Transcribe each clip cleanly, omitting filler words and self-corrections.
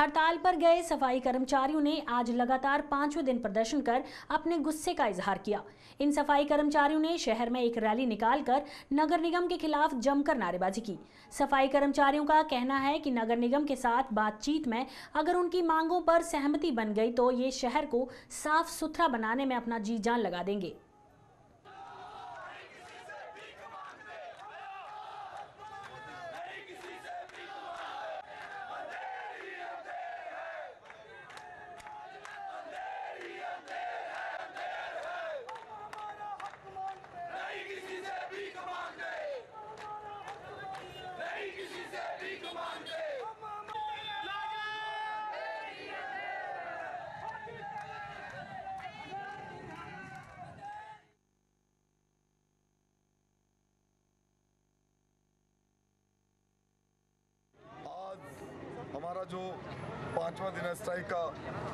हड़ताल पर गए सफाई कर्मचारियों ने आज लगातार पांचवें दिन प्रदर्शन कर अपने गुस्से का इजहार किया। इन सफाई कर्मचारियों ने शहर में एक रैली निकालकर नगर निगम के खिलाफ जमकर नारेबाजी की। सफाई कर्मचारियों का कहना है कि नगर निगम के साथ बातचीत में अगर उनकी मांगों पर सहमति बन गई तो ये शहर को साफ सुथरा बनाने में अपना जी जान लगा देंगे। हमारा जो पांचवा दिन है स्ट्राइक का,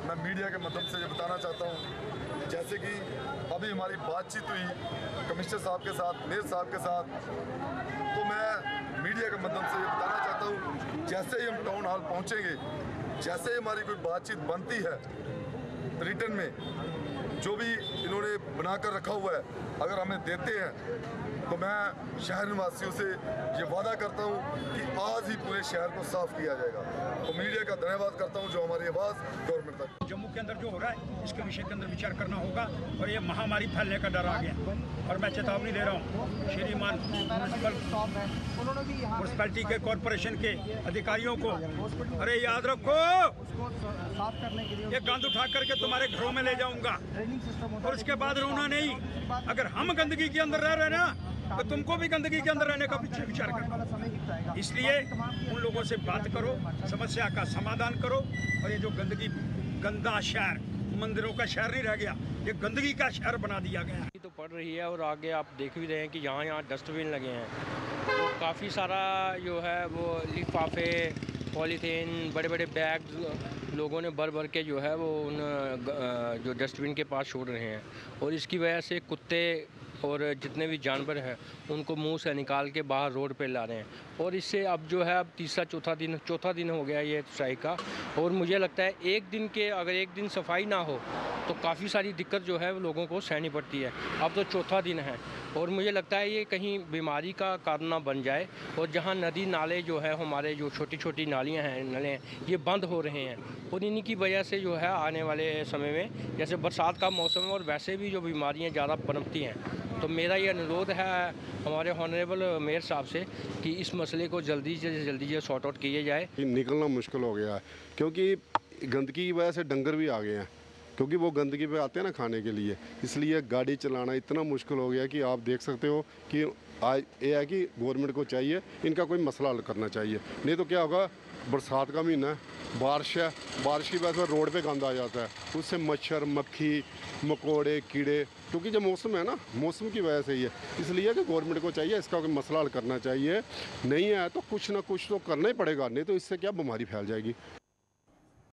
मैं मीडिया के माध्यम से ये बताना चाहता हूँ, जैसे कि अभी हमारी बातचीत हुई कमिश्नर साहब के साथ, मेयर साहब के साथ, तो मैं मीडिया के माध्यम से ये बताना चाहता हूँ, जैसे ही हम टाउन हॉल पहुँचेंगे, जैसे ही हमारी कोई बातचीत बनती है रिटर्न में जो भी इन्होंने बनाकर रखा हुआ है अगर हमें देते हैं तो मैं शहर निवासियों से ये वादा करता हूँ कि आज ही पूरे शहर को साफ किया जाएगा। तो मीडिया का धन्यवाद करता हूँ जो हमारी आवाज़ गवर्नमेंट तक। जम्मू के अंदर जो हो रहा है इसके विषय के अंदर विचार करना होगा और ये महामारी फैलने का डर आ गया और मैं चेतावनी दे रहा हूँ श्रीमान म्यूनसिपैलिटी के कॉरपोरेशन के अधिकारियों को, अरे याद रखो ये गंद उठा करके तुम्हारे घरों में ले जाऊंगा और उसके बाद रोना नहीं। अगर हम गंदगी के अंदर रह रहे ना तो तुमको भी गंदगी के अंदर रहने का पीछे विचार करना। इसलिए उन लोगों से बात करो, समस्या का समाधान करो और ये जो गंदगी गंदा शहर, मंदिरों का शहर नहीं रह गया, ये गंदगी का शहर बना दिया गया तो पड़ रही है। और आगे आप देख भी रहे हैं कि यहाँ यहाँ डस्टबिन लगे हैं, तो काफ़ी सारा जो है वो लिफाफे, पॉलीथीन, बड़े बड़े बैग लोगों ने भर भर के जो है वो उन जो डस्टबिन के पास छोड़ रहे हैं और इसकी वजह से कुत्ते और जितने भी जानवर हैं उनको मुंह से निकाल के बाहर रोड पे ला रहे हैं। और इससे अब जो है अब तीसरा चौथा दिन हो गया ये स्ट्राइक का और मुझे लगता है अगर एक दिन सफाई ना हो तो काफ़ी सारी दिक्कत जो है वो लोगों को सहनी पड़ती है। अब तो चौथा दिन है और मुझे लगता है ये कहीं बीमारी का कारण ना बन जाए। और जहाँ नदी नाले जो है हमारे जो छोटी छोटी नालियाँ हैं, नले हैं, ये बंद हो रहे हैं और इन्हीं की वजह से जो है आने वाले समय में जैसे बरसात का मौसम और वैसे भी जो बीमारियाँ ज़्यादा पनपती हैं, तो मेरा ये अनुरोध है हमारे ऑनरेबल मेयर साहब से कि इस मसले को जल्दी से सॉर्ट आउट किया जाए। निकलना मुश्किल हो गया है क्योंकि गंदगी की वजह से डंगर भी आ गए हैं, क्योंकि वो गंदगी पे आते हैं ना खाने के लिए, इसलिए गाड़ी चलाना इतना मुश्किल हो गया कि आप देख सकते हो कि आज ये है कि गवर्नमेंट को चाहिए इनका कोई मसला हल करना चाहिए, नहीं तो क्या होगा। बरसात का महीना है, बारिश है, बारिश की वजह से रोड पे गंद आ जाता है, उससे मच्छर, मक्खी, मकोड़े, कीड़े, क्योंकि जो मौसम है ना, मौसम की वजह से ही है। इसलिए कि गवर्नमेंट को चाहिए इसका कोई मसला हल करना चाहिए, नहीं है तो कुछ ना कुछ तो करना ही पड़ेगा, नहीं तो इससे क्या बीमारी फैल जाएगी।